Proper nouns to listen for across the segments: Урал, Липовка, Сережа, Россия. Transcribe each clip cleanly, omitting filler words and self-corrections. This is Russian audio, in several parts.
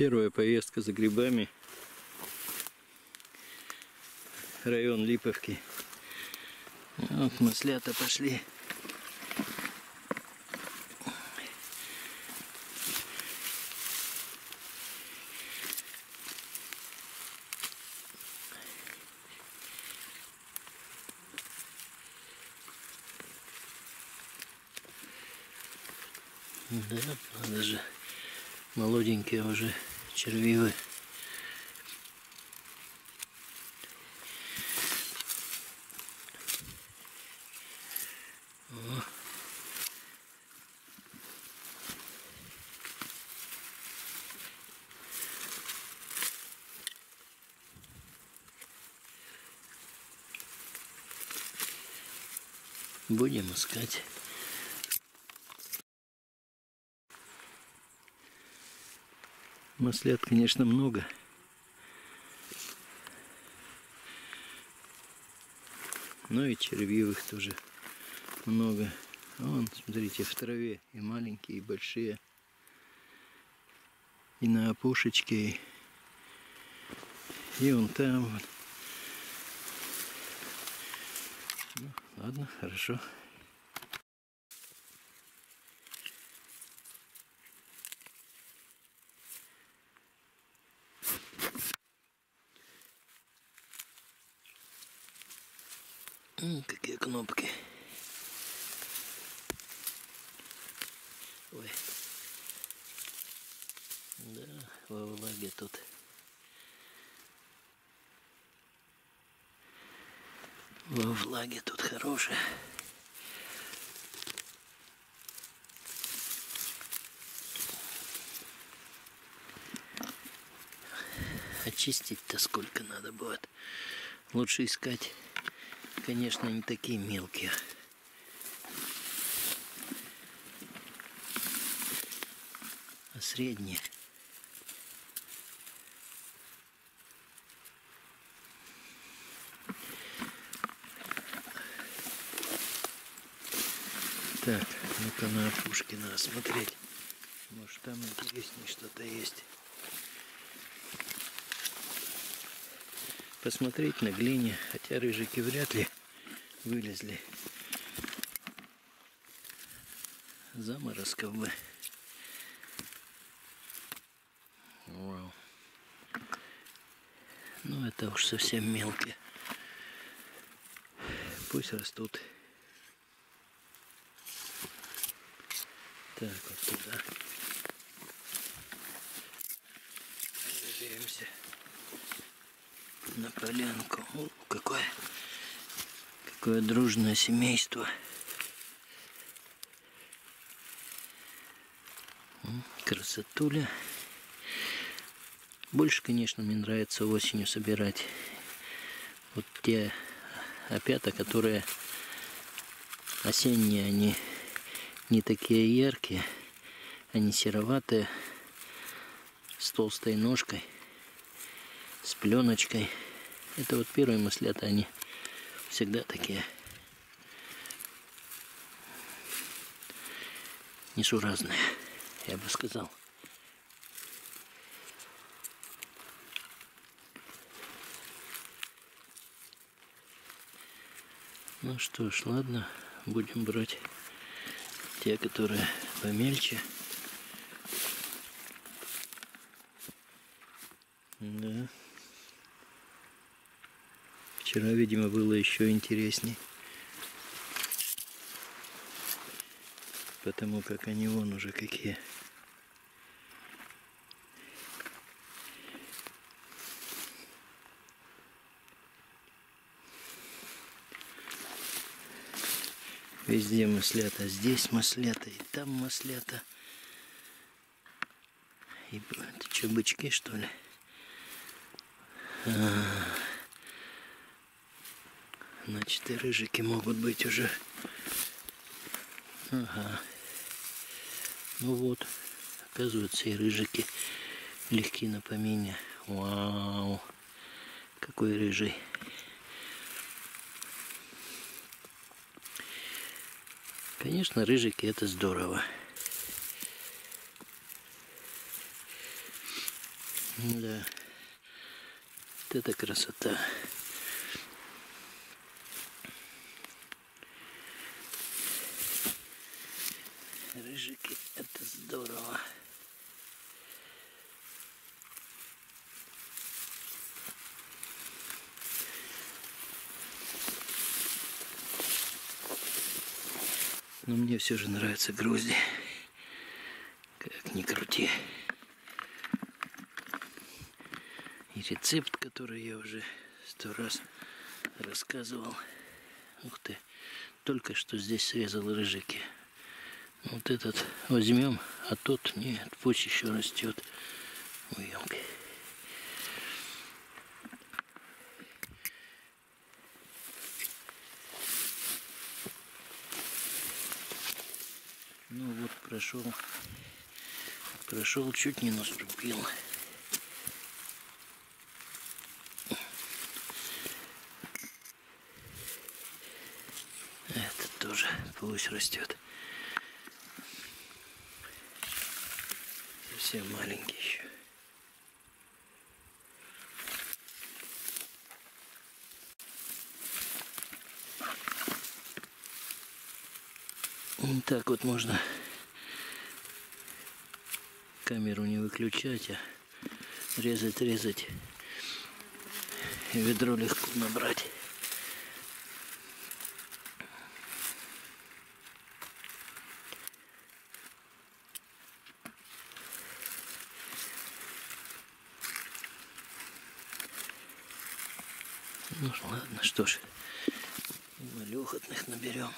Первая поездка за грибами. Район Липовки. Вот маслята пошли. Да, надо же, молоденькие уже червивы. О. Будем искать. Маслят, конечно, много. Но и червивых тоже много. Вон, смотрите, в траве и маленькие, и большие. И на опушечке. И вон там. Ну, ладно, хорошо. Какие кнопки. Ой. Да, во влаге тут. Во влаге тут хорошая. Очистить-то сколько надо будет. Лучше искать, конечно, не такие мелкие. А средние. Так, ну-ка на опушке надо смотреть. Может, там интереснее что-то есть. Посмотреть на глине, хотя рыжики вряд ли вылезли. Заморозков бы. Вау. Ну это уж совсем мелкие. Пусть растут. Так, вот туда. Двигаемся на полянку. О, какое дружное семейство. Красотуля. Больше, конечно, мне нравится осенью собирать вот те опята, которые осенние, они не такие яркие, они сероватые, с толстой ножкой, с пленочкой. Это вот первые маслята, они всегда такие несуразные, я бы сказал. Ну что ж, ладно, будем брать те, которые помельче. Да. Вчера, видимо, было еще интересней, потому как они вон уже какие. Везде маслята, здесь маслята, и там маслята. И это что, бычки, что ли? Значит, и рыжики могут быть уже. Ага. Ну вот, оказывается, и рыжики легки на помине. Вау! Какой рыжий! Конечно, рыжики — это здорово. Да. Вот это красота. Рыжики, это здорово. Но мне все же нравятся грозди. Как ни крути. И рецепт, который я уже 100 раз рассказывал. Ух ты, только что здесь срезал рыжики. Вот этот возьмем, а тот нет, пусть еще растет. Уемки. Ну вот, прошел, чуть не наступил. Это тоже пусть растет. Совсем маленький еще. Вот так вот можно камеру не выключать, а резать. Ведро легко набрать. Ну ладно, что ж, малюхотных наберем.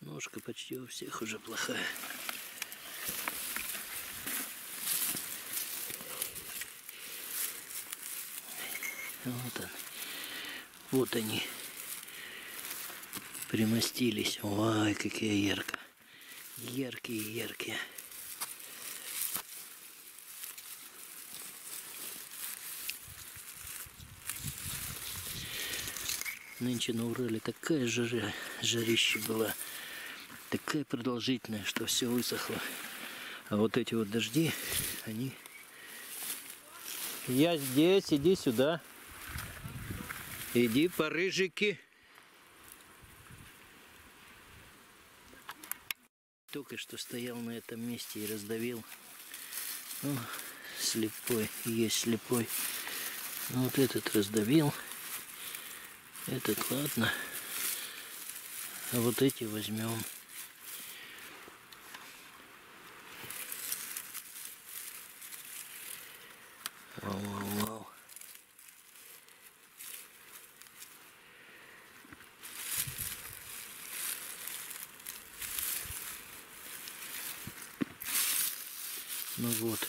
Ножка почти у всех уже плохая. Вот он. Вот они примостились. Ой, какие ярко. Яркие. Нынче на Урале такая жарища была. Такая продолжительная, что все высохло. А вот эти вот дожди, они... Я здесь, иди сюда. Иди по рыжики. Только что стоял на этом месте и раздавил. О, слепой, есть слепой. Вот этот раздавил. Этот ладно. А вот эти возьмем. Вау. Ну вот.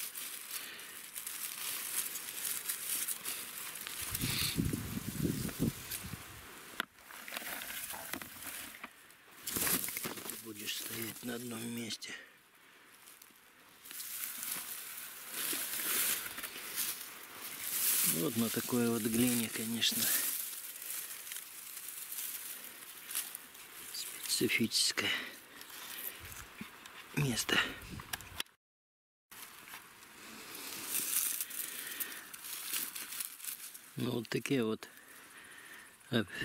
Ты будешь стоять на одном месте. Вот на такой вот глине, конечно, специфическое место. Ну вот такие вот,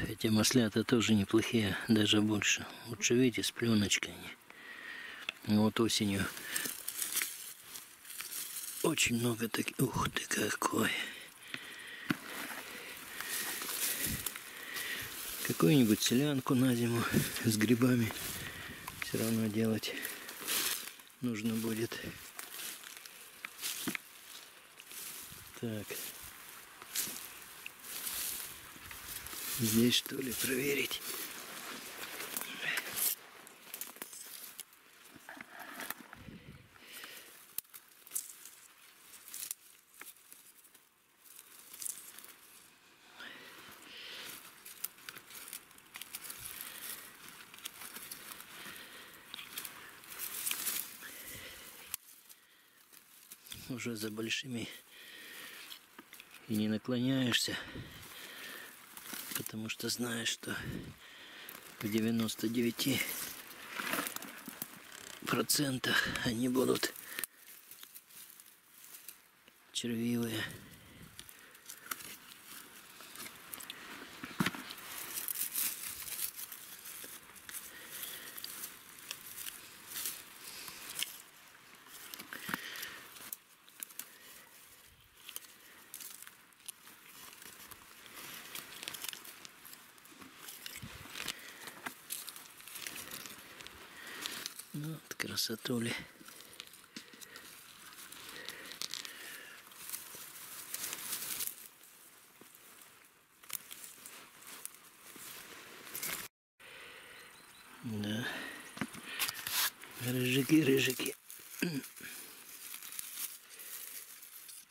эти маслята тоже неплохие, даже больше. Лучше, видите, с пленочкой они. Вот осенью очень много таких. Ух ты, какой! Какую-нибудь селянку на зиму с грибами все равно делать нужно будет. Так. Здесь что ли проверить? Уже за большими и не наклоняешься, потому что знаешь, что в 99% процентах они будут червивые. Ну, вот красотули. Да. Рыжики, рыжики.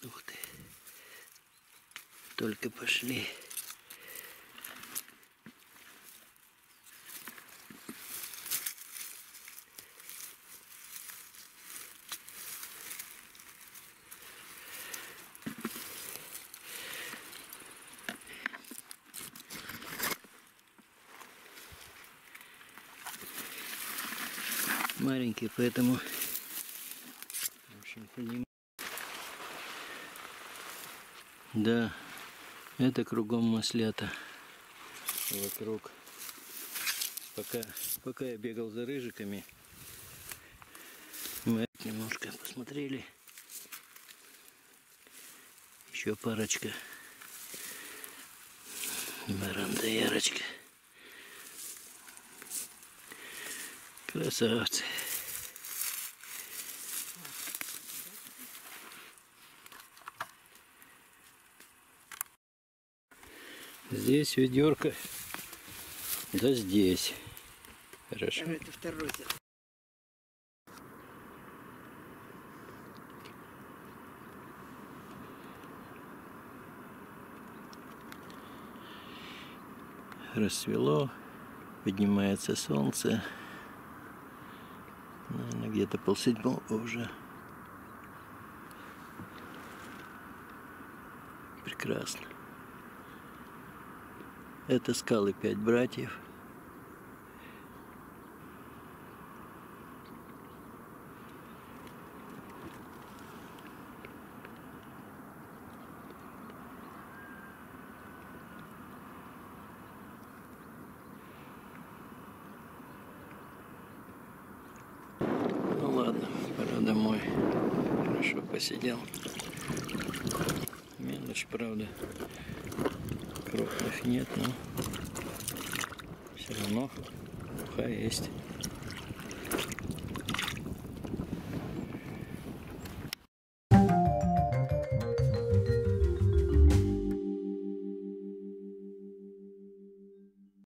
Ух ты. Только пошли. Маленький, поэтому, в общем, понимаю. Да, это кругом маслята вокруг. Пока я бегал за рыжиками, мы немножко посмотрели. Еще парочка. Баранда Ярочка. Красавцы. Здесь ведерко, да здесь. Хорошо. Это второй. Рассвело, поднимается солнце. Наверное, где-то 6:30 уже. Прекрасно. Это скалы 5 братьев. Ладно, пора домой. Хорошо посидел. Мелочь, правда. Крохов нет, но все равно уха есть.